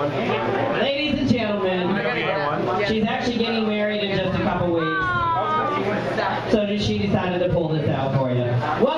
Ladies and gentlemen, she's actually getting married in just a couple weeks. So she decided to pull this out for you.